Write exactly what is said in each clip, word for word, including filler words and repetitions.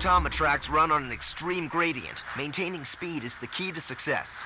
Automatracks run on an extreme gradient. Maintaining speed is the key to success.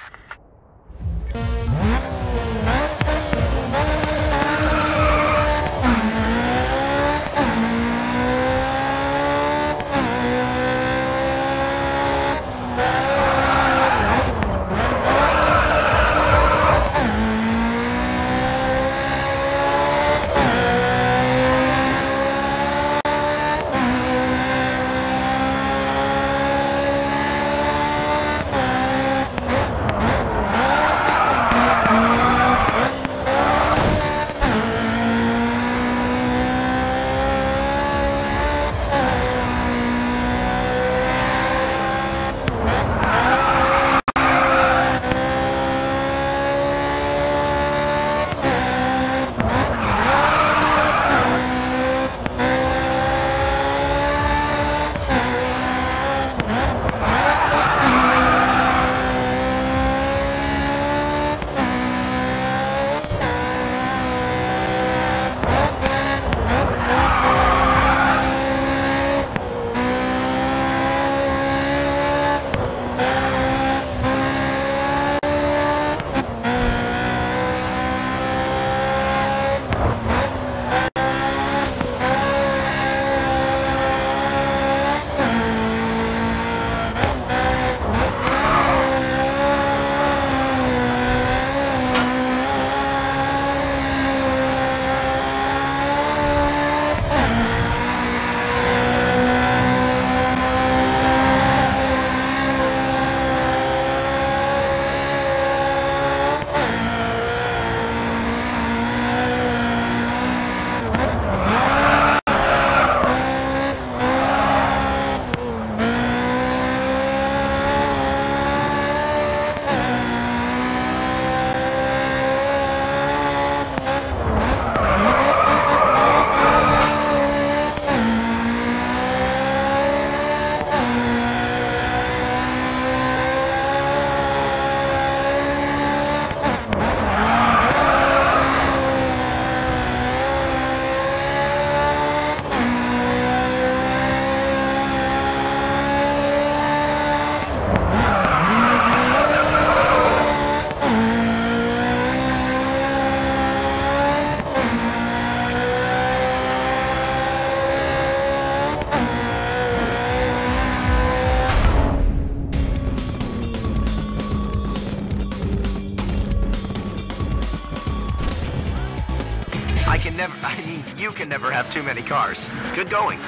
Never, I mean, you can never have too many cars. Good going.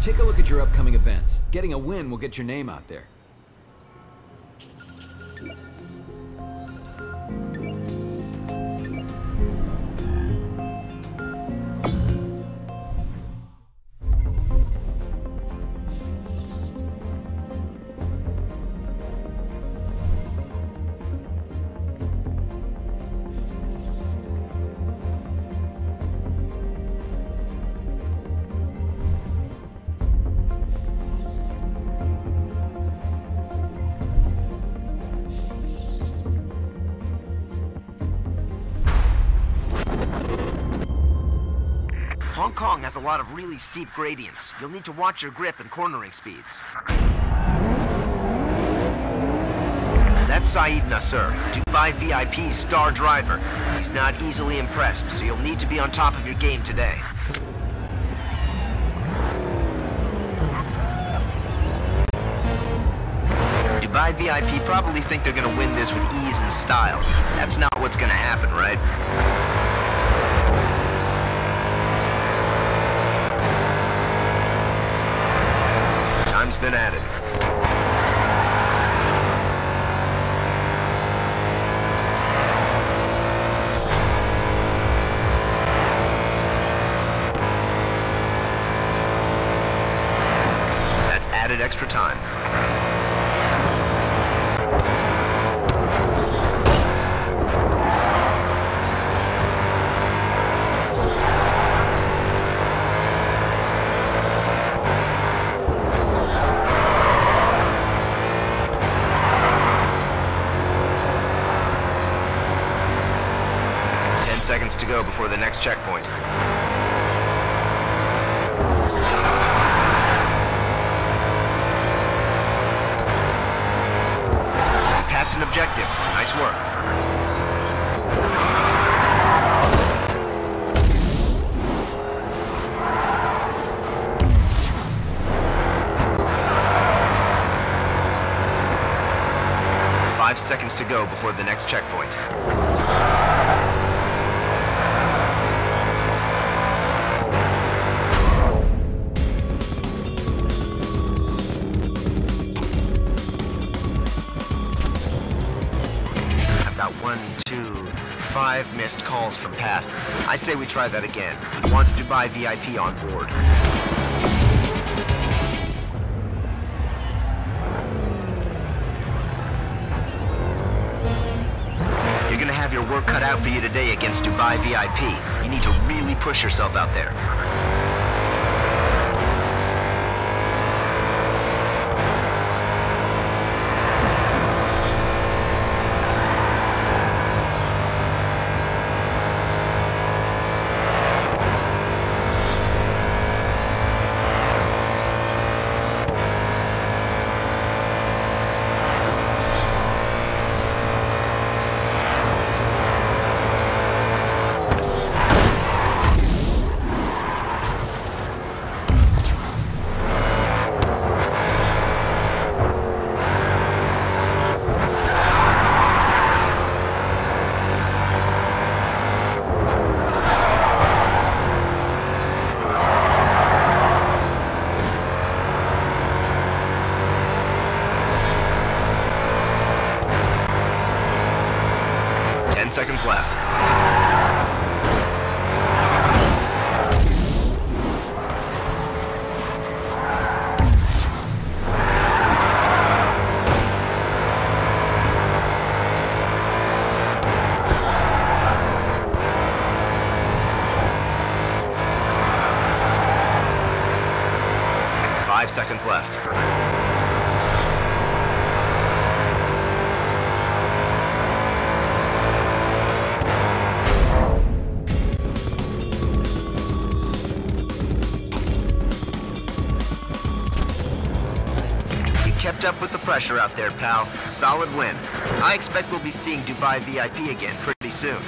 Take a look at your upcoming events. Getting a win will get your name out there. Hong Kong has a lot of really steep gradients. You'll need to watch your grip and cornering speeds. That's Saeed Nasser, Dubai V I P's star driver. He's not easily impressed, so you'll need to be on top of your game today. Dubai V I P probably think they're gonna win this with ease and style. That's not what's gonna happen, right? Been added. That's added extra time. seconds to go before the next checkpoint. You passed an objective. Nice work. Five seconds to go before the next checkpoint. I've got one, two, five missed calls from Pat. I say we try that again. He wants Dubai V I P on board. Your work cut out for you today against Dubai V I P. You need to really push yourself out there. Seconds left. Five seconds left. Up with the pressure out there, pal. Solid win. I expect we'll be seeing Dubai V I P again pretty soon.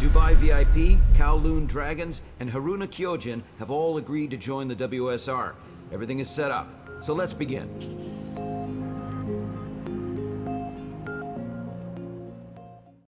Dubai V I P, Kowloon Dragons, and Haruna Kyojin have all agreed to join the W S R. Everything is set up, so let's begin.